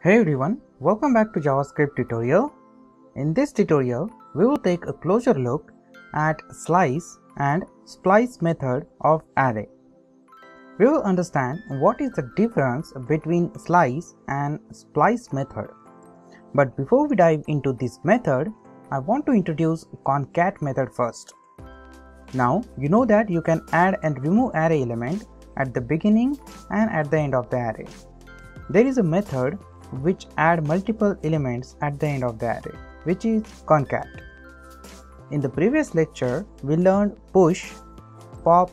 Hey everyone, welcome back to JavaScript tutorial. In this tutorial, we will take a closer look at slice and splice method of array. We will understand what is the difference between slice and splice method. But before we dive into this method, I want to introduce concat method first. Now you know that you can add and remove array element at the beginning and at the end of the array. There is a method which add multiple elements at the end of the array, which is concat. In the previous lecture, we learned push, pop,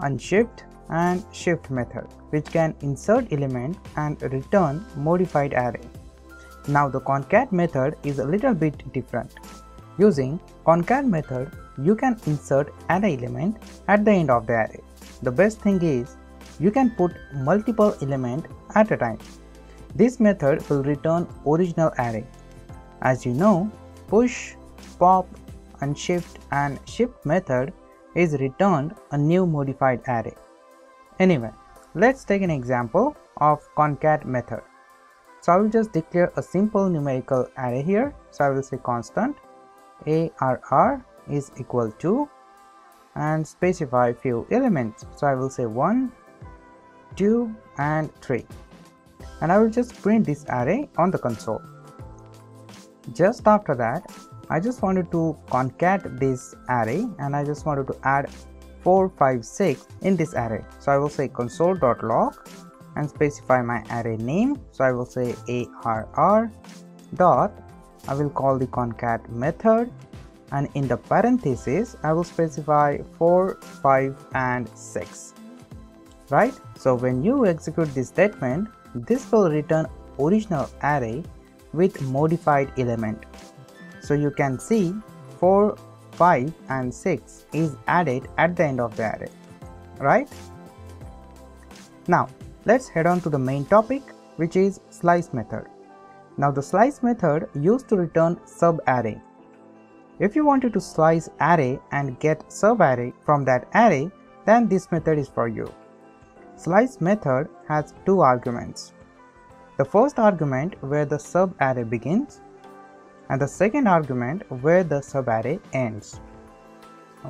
unshift and shift method, which can insert element and return modified array. Now the concat method is a little bit different. Using concat method, you can insert array element at the end of the array. The best thing is, you can put multiple element at a time. This method will return original array. As you know, push, pop, unshift and shift method is returned a new modified array. Anyway, let's take an example of concat method. So I will just declare a simple numerical array here. So I will say constant arr is equal to and specify few elements. So I will say 1, 2 and 3. And I will just print this array on the console. Just after that, I just wanted to concat this array and I just wanted to add 4, 5, 6 in this array. So I will say console.log and specify my array name. So I will say arr dot, I will call the concat method and in the parentheses I will specify 4, 5 and 6. Right? So when you execute this statement, this will return original array with modified element. So you can see 4, 5 and 6 is added at the end of the array, right? Now let's head on to the main topic, which is slice method. Now the slice method used to return sub array. If you wanted to slice array and get sub array from that array, then this method is for you. Slice method has two arguments. The first argument where the sub array begins and the second argument where the sub array ends.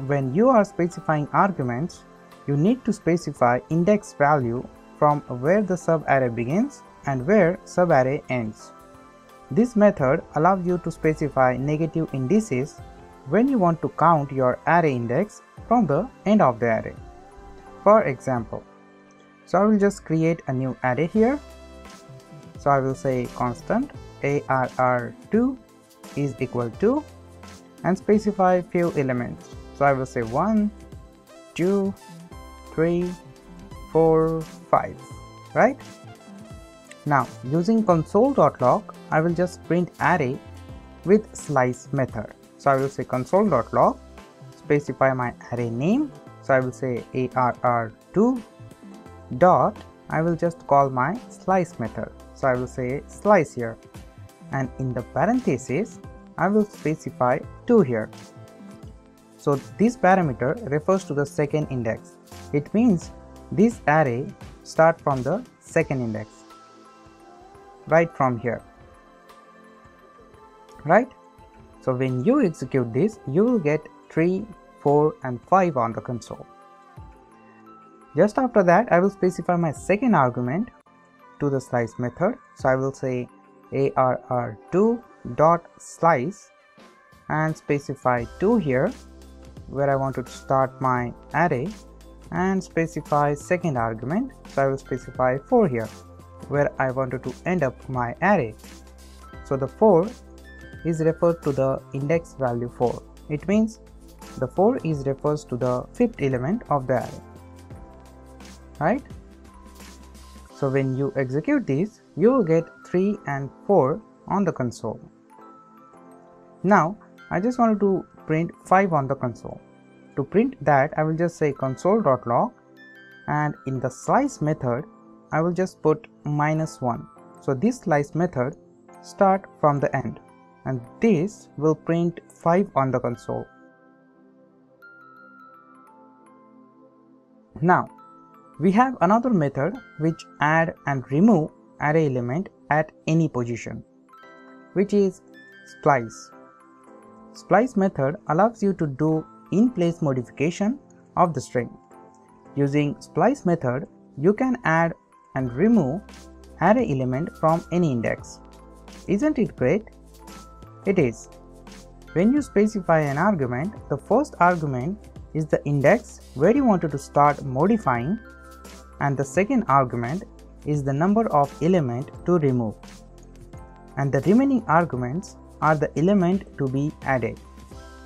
When you are specifying arguments, you need to specify index value from where the sub array begins and where sub array ends. This method allows you to specify negative indices when you want to count your array index from the end of the array. For example, so I will just create a new array here. So I will say constant arr2 is equal to and specify few elements. So I will say 1, 2, 3, 4, 5, right? Now using console.log, I will just print array with slice method. So I will say console.log, specify my array name. So I will say arr2 dot, I will just call my slice method. So I will say slice here and in the parentheses I will specify 2 here. So this parameter refers to the second index. It means this array starts from the second index, right from here, right? So when you execute this, you will get 3, 4 and 5 on the console. Just after that, I will specify my second argument to the slice method. So I will say arr2 dot slice and specify 2 here where I want to start my array and specify second argument. So I will specify 4 here where I wanted to end up my array. So the 4 is referred to the index value 4. It means the 4 is refers to the fifth element of the array. Right? So when you execute this, you will get 3 and 4 on the console. Now I just wanted to print 5 on the console. To print that, I will just say console.log and in the slice method I will just put -1. So this slice method starts from the end and this will print 5 on the console. Now we have another method which add and remove array element at any position, which is splice. Splice method allows you to do in-place modification of the string. Using splice method, you can add and remove array element from any index. Isn't it great? It is. When you specify an argument, the first argument is the index where you wanted to start modifying, and the second argument is the number of element to remove, and the remaining arguments are the element to be added,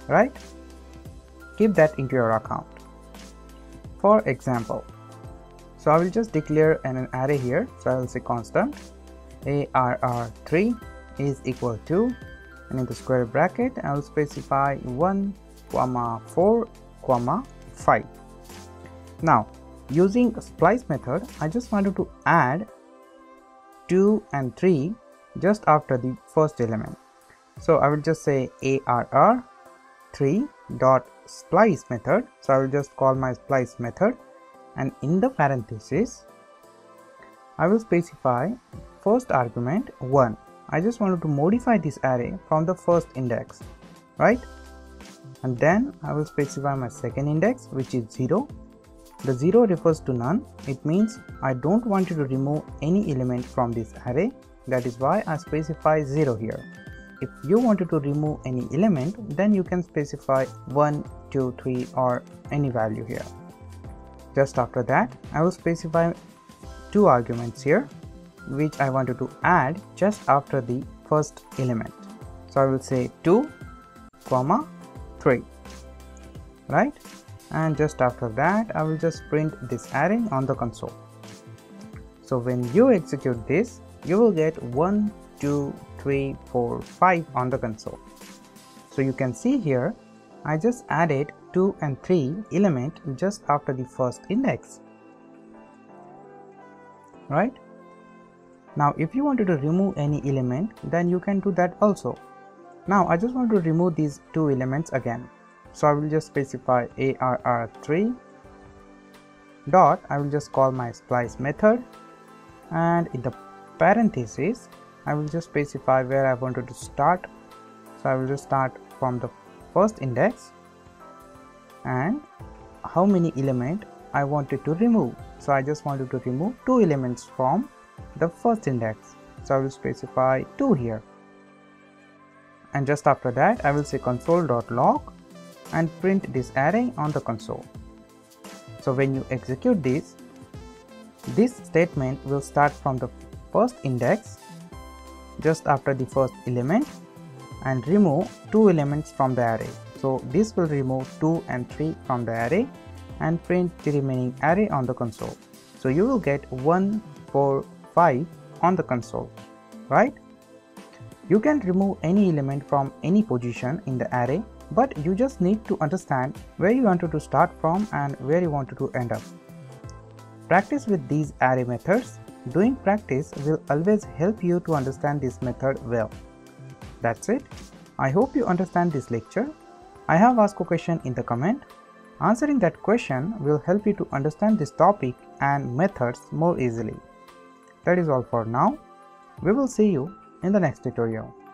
right? Keep that into your account. For example, so I will just declare an array here, so I will say constant arr3 is equal to, and in the square bracket I will specify 1, 4, 5. Now using splice method, I just wanted to add 2 and 3 just after the first element, so I will just say arr3 dot splice method. So I will just call my splice method, and in the parenthesis I will specify first argument 1. I just wanted to modify this array from the first index, right? And then I will specify my second index, which is 0. The 0 refers to none. It means I don't want you to remove any element from this array. That is why I specify 0 here. If you wanted to remove any element, then you can specify 1, 2, 3 or any value here. Just after that, I will specify 2 arguments here, which I wanted to add just after the first element. So I will say 2, 3, right? And just after that, I will just print this array on the console. So when you execute this, you will get 1, 2, 3, 4, 5 on the console. So you can see here, I just added 2 and 3 element just after the first index, right? Now if you wanted to remove any element, then you can do that also. Now I just want to remove these 2 elements again. So I will just specify arr3 dot, I will just call my splice method, and in the parenthesis I will just specify where I wanted to start. So I will just start from the first index and how many element I wanted to remove. So I just wanted to remove 2 elements from the first index, so I will specify 2 here, and just after that I will say console.log and print this array on the console. So when you execute this statement will start from the first index just after the first element and remove 2 elements from the array. So this will remove 2 and 3 from the array and print the remaining array on the console. So you will get 1, 4, 5 on the console, right? You can remove any element from any position in the array, but you just need to understand where you wanted to start from and where you wanted to end up. Practice with these array methods. Doing practice will always help you to understand this method well. That's it. I hope you understand this lecture. I have asked a question in the comment. Answering that question will help you to understand this topic and methods more easily. That is all for now. We will see you in the next tutorial.